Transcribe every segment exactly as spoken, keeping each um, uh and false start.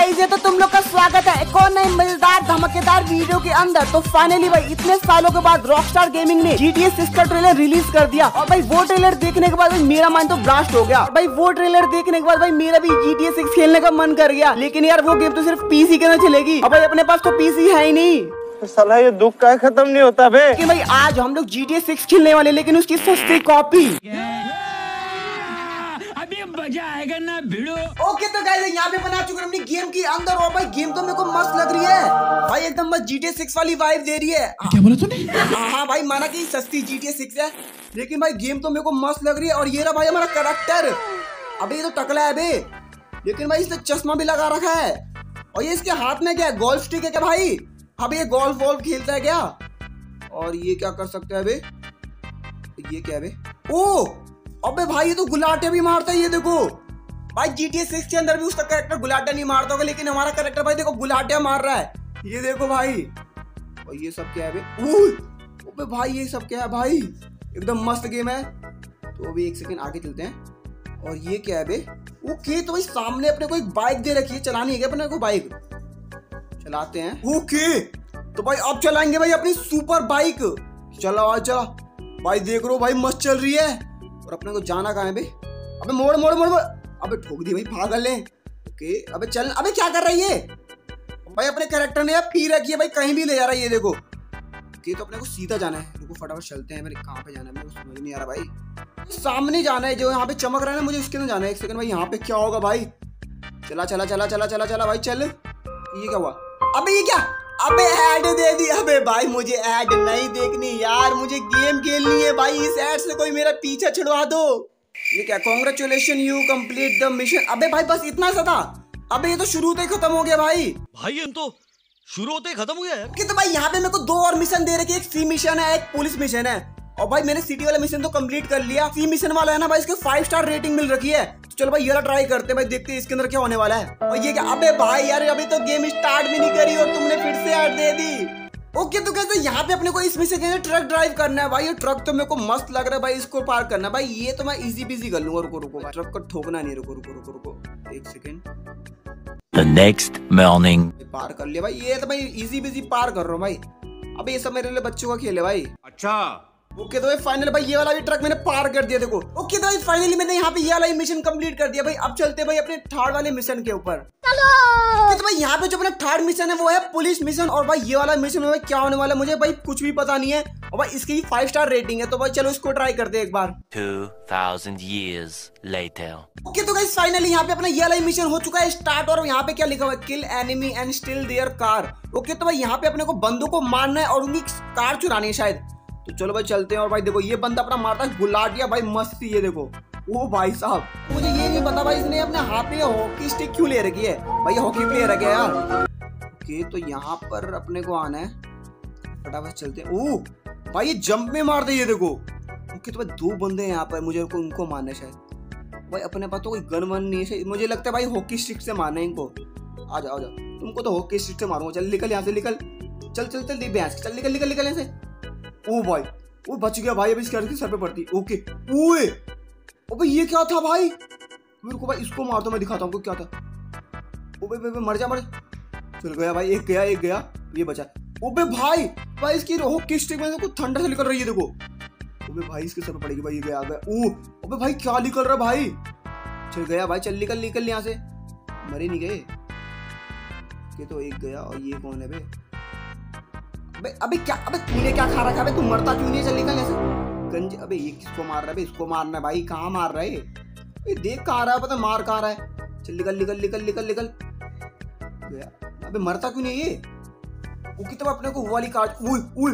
Guys ये तो तुम लोग का स्वागत है एक और नई मजेदार धमाकेदार वीडियो के अंदर। तो फाइनली भाई इतने सालों के बाद रॉक स्टार गेमिंग ने जी टी ए सिक्स का ट्रेलर रिलीज कर दिया और भाई वो ट्रेलर देखने के बाद भाई मेरा मन तो ब्लास्ट हो गया। भाई वो ट्रेलर देखने के बाद भाई मेरा भी जी टी ए सिक्स खेलने का मन कर गया, लेकिन यार वो गेम तो सिर्फ पीसी के अंदर चलेगी और भाई अपने पास तो पीसी है ही नहीं। साला ये दुख का खत्म नहीं होता भाई। कि भाई आज हम लोग जी टी ए सिक्स खेलने वाले, लेकिन उसकी सस्ती कॉपी मजा आएगा ना भिड़ो। ओके तो गाइस यहाँ पे बना चुके हमने गेम के अंदर और भाई गेम तो मेरे को मस्त लग रही है भाई, एकदम बस जी टी ए सिक्स वाली वाइब दे रही है। क्या बोला तूने? हाँ भाई माना कि सस्ती जी टी ए सिक्स है, लेकिन भाई गेम तो मेरे को मस्त लग रही है। और ये रहा भाई हमारा करैक्टर, अबे ये तो टकला है बे, लेकिन भाई इसने चश्मा भी लगा रखा है। और ये इसके हाथ में क्या है, गोल्फ स्टिक है क्या भाई? अब ये गोल्फ वॉल्फ खेलता है क्या? और ये क्या कर सकता है बे, ये क्या है बे? ओह अबे भाई ये तो गुलाटे भी मारता है, ये देखो भाई जी टी ए सिक्स के अंदर भी उसका कैरेक्टर गुलाटा नहीं मारता होगा, लेकिन हमारा कैरेक्टर भाई देखो गुलाटा मार रहा है, ये देखो भाई। और ये सब क्या है बे? ओह भाई ये सब क्या है भाई, एकदम मस्त गेम है। तो अभी एक सेकंड आगे चलते हैं। और ये क्या है बे? ओके तो भाई सामने अपने को एक बाइक दे रखी है, चलानी है अपने को बाइक, चलाते हैं। ओके तो भाई अब चलाएंगे भाई अपनी सुपर बाइक, चला चला भाई देख रो भाई मस्त चल रही है। और अपने को जाना कहाँ है बे? अबे मोड़ मोड़ मोड़ मोड़, अबे ठोक दी भाई, भाग ले। ओके अबे चल, अबे क्या कर रही है भाई? अपने कैरेक्टर ने पी रखी है भाई, कहीं भी ले जा रहा है ये देखो। ओके तो अपने को सीधा जाना है, देखो फटाफट चलते हैं। मेरे कहाँ पे जाना है, मेरे को समझ नहीं आ रहा भाई। सामने जाना है, जो यहाँ पे चमक रहा है ना मुझे उसके अंदर जाना है। एक सेकंड भाई यहाँ पे क्या होगा भाई? चला चला चला चला चला चला भाई चल। ये क्या हुआ अबे, ये क्या? अबे ऐड दे दी। अबे भाई मुझे ऐड नहीं देखनी यार, मुझे गेम खेलनी है भाई, इस ऐड से कोई मेरा पीछा छुड़वा दो। ये क्या, congratulation you complete the mission. अबे भाई बस इतना सा था, अबे ये तो शुरू से खत्म हो गया भाई। भाई ये तो शुरू होते ही खत्म हो गया यार। कि तो भाई यहाँ पे मेरे को दो और मिशन दे रखे, एक सी मिशन है एक पुलिस मिशन है। और भाई मैंने सिटी वाला मिशन तो कंप्लीट कर लिया, सी मिशन वाला है ना भाई इसके फाइव स्टार रेटिंग मिल रखी है। चलो भाई ये वाला ट्राई करते हैं भाई, देखते हैं इसके अंदर क्या होने वाला है। और ये क्या? अबे भाई यार अभी तो गेम स्टार्ट भी नहीं करी और तुमने फिर से ऐड दे दी। ओके तो कहते हैं यहाँ पे अपने को इसमें से ट्रक ड्राइव करना है भाई। ये ट्रक तो मेरे को मस्त लग रहा है भाई, इसको पार करना भाई ये तो मैं इजी बिजी कर लूंगा। रुको रुको ट्रक को ठोकना नहीं, रुको रुको रुको रुको एक सेकेंड। The next morning पार कर लिया भाई, ये तो भाई इजी बिजी पार कर रहा हूँ भाई। अबे ये सब मेरे लिए बच्चों का खेल है भाई। अच्छा ओके तो भाई फाइनली भाई ये वाला भी ट्रक मैंने पार कर दिया देखो। ओके तो भाई फाइनली मैंने यहाँ पे ये वाला मिशन कंप्लीट कर दिया भाई। अब चलते हैं भाई अपने थर्ड वाले मिशन के ऊपर। तो भाई यहाँ पे जो अपना थर्ड मिशन है वो है पुलिस मिशन। और भाई ये वाला मिशन में क्या होने वाला है मुझे भाई कुछ भी पता नहीं है। और भाई इसकी ही फाइव स्टार रेटिंग है, तो भाई चलो इसको ट्राई करते हैं एक बार। Two thousand years later okay तो गाइस फाइनली यहाँ पे अपना ये वाला मिशन हो चुका है स्टार्ट। और यहाँ पे क्या लिखा हुआ है, kill enemy and steal their car. Okay तो भाई यहाँ पे अपने को बंदों को मारना है और उनकी कार चुरानी है शायद। तो चलो भाई चलते हैं। और भाई देखो ये बंदा अपना मारता है गुलाटिया भाई मस्ती, ये देखो। ओ भाई साहब मुझे ये नहीं पता भाई इसने अपने हाथ में हॉकी स्टिक क्यों ले रखी है भाई, हॉकी प्लेयर है यार। ओके तो यहाँ पर अपने को आना है, फटाफट चलते हैं। ओ भाई ये जंप में मार दे, ये देखो। ओके तो भाई दो बंदे हैं यहाँ पर, मुझे उनको मारना है शायद। भाई अपने पास तो कोई गन वन नहीं है, मुझे लगता है भाई हॉकी स्टिक से मारना है इनको। आ जाओ आ जाओ, तुमको तो हॉकी स्टिक से मारूंगा। चल निकल यहाँ से, निकल चल चल चल दिव्या, चल निकल निकल निकल यहाँ से। ओ भाई वो बच गया भाई, अभी इसके सर पे पड़ती। ओके ओए अबे ये क्या था भाई? मेरे को भाई इसको मार दो, मैं दिखाता हूँ क्या था। ओबे बे मर जा मर, चल गया भाई, एक गया एक गया, ये बचा। ओबे भाई भाई इसकी हॉकी स्टिक में कुछ ठंडा से निकल रही है देखो। ओबे भाई इसके सर पे पड़ेगी भाई, ये गया गया। ओ अबे भाई क्या निकल रहा भाई, चल गया भाई, चल निकल निकल यहाँ से। मरे नहीं गए ये तो, एक गया। और ये कौन है बे? अबे अबे क्या, अबे तूने क्या खा रखा है? तू मरता क्यों नहीं है? चल निकल यहाँ से गंज। अबे ये किसको मार रहा है? इसको मारना है भाई, कहाँ मार रहा है ये? देख कहाँ रहा है, पता मार कहाँ रहा है। चल निकल निकल निकल निकल निकल। अबे मरता क्यों नहीं ये? ओके तो अपने को वो वाली कार, ओए ओए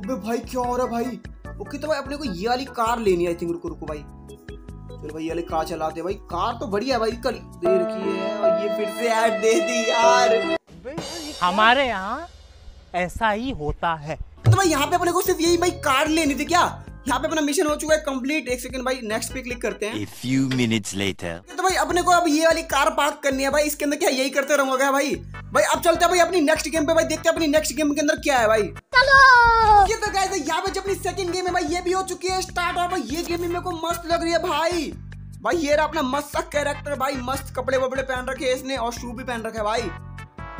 अबे भाई क्या हो रहा है भाई? ओके तो भाई अपने को ये वाली कार लेनी है आई थिंक। रुको रुको भाई, चलो भाई ये वाली कार चलाते भाई। कार तो बढ़िया भाई, कर दे रखी है। और ये फिर से ऐड दे दी यार, हमारे यहाँ ऐसा ही होता है। तो भाई यहाँ पे अपने को सिर्फ यही भाई कार लेनी थी क्या? यहाँ पे अपना मिशन हो चुका है कंप्लीट। एक सेकंड भाई नेक्स्ट पे क्लिक करते हैं। A few minutes later. तो भाई अपने को अब ये वाली कार पार्क करनी है भाई, इसके अंदर क्या यही करते रहूंगा भाई। भाई अब चलते हैं भाई अपनी नेक्स्ट गेम पे भाई, देखते हैं अपनी नेक्स्ट गेम के अंदर क्या है भाई। ये तो गाइस यहाँ पे अपनी सेकंड गेम है भाई, ये भी हो चुकी है स्टार्ट। और भाई ये गेम भी मेरे को मस्त लग रही है भाई। भाई ये रहा अपना मस्त सा कैरेक्टर भाई, मस्त कपड़े वपड़े पहन रखे इसने और शू भी पहन रखे भाई।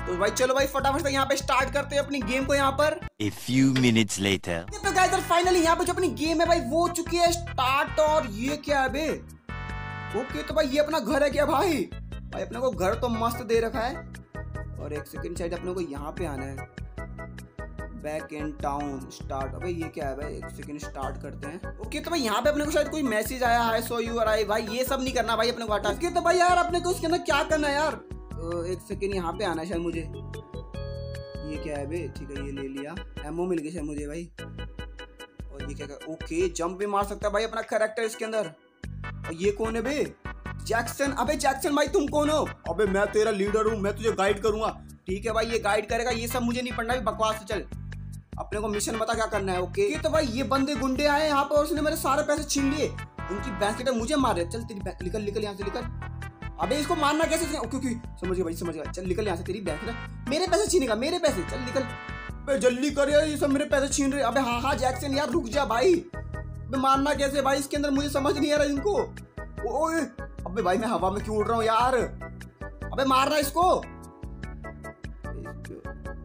तो भाई चलो भाई फटाफट से यहाँ पे स्टार्ट करते हैं अपनी गेम को यहाँ पर। A few minutes later। तो गाइस यार फाइनली यहाँ पे जो अपनी गेम है भाई वो हो चुकी है स्टार्ट। और ये क्या है बे? ओके तो भाई ये अपना घर है क्या भाई? भाई अपने को घर तो मस्त दे रखा है। और एक सेकंड शायद अपने को यहाँ पे आना है, बैक इन टाउन स्टार्ट। अबे ये क्या है भाई? एक सेकंड स्टार्ट करते हैं। ओके तो भाई यहाँ पे अपने को शायद कोई मैसेज आया है, सो यू आर आई। भाई ये सब नहीं करना भाई अपने को हटा। ओके तो भाई यार अपने को उसके अंदर क्या करना है यार? एक सेकंड यहाँ पे आना है शायद मुझे। ये क्या है भाई? ठीक है ये ले लिया, एमओ मिल गई शायद मुझे भाई। और ये क्या कर... ओके जंप भी मार सकता है भाई अपना कैरेक्टर इसके अंदर। और ये कौन है भाई? जैक्सन। अबे जैक्सन भाई तुम कौन हो? अबे मैं तेरा लीडर हूँ, मैं तुझे गाइड करूंगा। ठीक है भाई ये गाइड करेगा, ये सब मुझे नहीं पढ़ना है, बकवास चल। अपने को मिशन बता क्या करना है। ओके तो भाई ये बंदे गुंडे आए यहाँ पे और उसने मेरे सारे पैसे छीन लिए। उनकी बैंकेट मुझे मार रहे। चल तेरी निकल निकल यहाँ से निकल। अबे इसको मारना कैसे? ओके ओके समझ गया भाई समझ गया। चल निकल यहाँ से, तेरी बैंक मेरे पैसे छीनेगा, मेरे पैसे। चल निकल जल्दी कर यार, ये सब मेरे पैसे छीन रहे। अबे हाँ हाँ जैक्सन यार रुक जा भाई। मारना कैसे भाई इसके अंदर? मुझे समझ नहीं आ रहा इनको। ओए अबे भाई मैं हवा में क्यों उड़ रहा हूँ यार? अबे मारना इसको।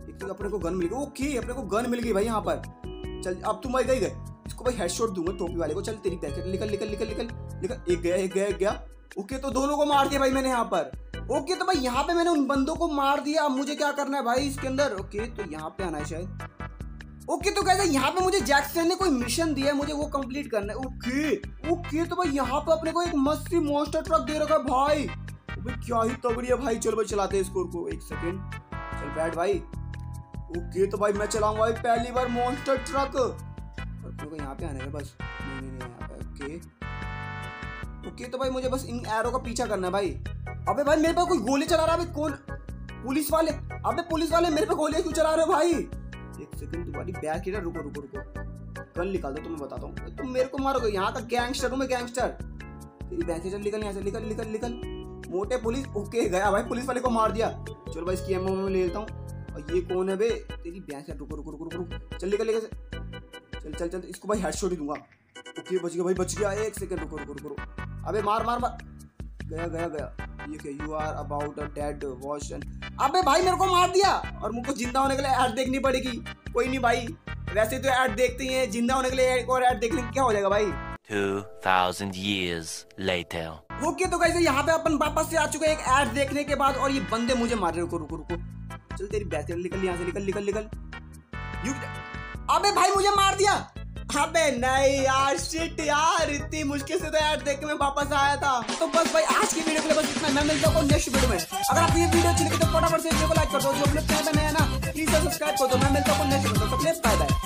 एक तो अपने को गन मिल गई। ओके अपने को गन मिल गई भाई यहाँ पर। चल अब तुम भाई गई गए इसको भाई हेडशॉट दूंगा टोपी वाले को। चल तेरी पैकेट निकल निकल निकल निकल निकल। एक गया एक गया एक गया। ओके तो दोनों को मार दिया भाई मैंने यहाँ पर। ओके तो भाई यहाँ पे मैंने उन बंदों को मार दिया। अब मुझे क्या करना है भाई इसके अंदर? ओके तो यहाँ पे आना है शायद। ओके तो कहते यहाँ पे मुझे जैक्सन ने कोई मिशन दिया है, मुझे वो कंप्लीट करना है। ओके ओके तो भाई यहाँ पे अपने को एक मस्ती मॉन्स्टर ट्रक दे रखा है भाई। भाई क्या ही तगड़ी है भाई। चलो भाई चलाते हैं स्कोर को। एक सेकेंड चल बैठ भाई। ओके तो भाई मैं चलाऊंगा भाई पहली बार मॉन्स्टर ट्रक। और अपने को यहाँ पे आने का बस। नहीं नहीं यहाँ पे। ओके ओके तो भाई मुझे बस इन एरो का पीछा करना है भाई। अबे भाई मेरे पे कोई गोली चला रहा है भाई। कौन? पुलिस वाले। अबे पुलिस वाले मेरे पे गोली क्यों चला रहे हो भाई? एक सेकेंड तुम्हारी बैग की ना। रुको रुको रुको गन निकाल दो, तुम्हें बताता हूँ। तुम मेरे को मारोगे? यहाँ का गैंगस्टर हूँ मैं, गैंगस्टर। तेरी बैंक से चल निकल यहाँ से निकल निकल निकल। मोटे पुलिस। ओके गया भाई पुलिस वाले को मार दिया। चलो भाई इसकी एमओ में ले लेता हूँ। और ये कौन है बे? तेरी बैंक से। रुको रुको रुको रुको चल निकल निकल चल चल चल। इसको भाई हेडशॉट ही दूंगा। ओके बच गया भाई बच गया। एक सेकंड रुको रुको रुको। अबे मार मार मार। गया गया गया। ये you are about a dead wash end. अबे भाई मेरे को मार दिया और मुझको जिंदा होने के लिए ऐड देखनी पड़ेगी। कोई नहीं भाई वैसे तो ऐड देखते ही हैं, जिंदा होने के लिए एक और ऐड देख लेंगे, क्या हो जाएगा भाई। Two thousand years later. Okay तो गाइस यहाँ पे अपन वापस से आ चुके हैं एक ऐड देखने के बाद। और ये बंदे मुझे मार रहे। रुको रुको रुको चल तेरी बैच निकल यहाँ से निकल निकल निकल। अबे भाई मुझे मार दिया। अबे नहीं यार शिट यार, इतनी मुश्किल से तो ऐड देख के मैं वापस आया था। तो बस भाई आज की वीडियो के लिए बस इतना। मैं मिलता हूँ नेक्स्ट वीडियो में। अगर आपको ये वीडियो अच्छी लगी तो फटाफट से वीडियो को लाइक कर दो। जो अपने चैनल में है ना प्लीज सब्सक्राइब कर दो। मैं मिलता हूँ नेक्स्ट वीडियो। Bye bye.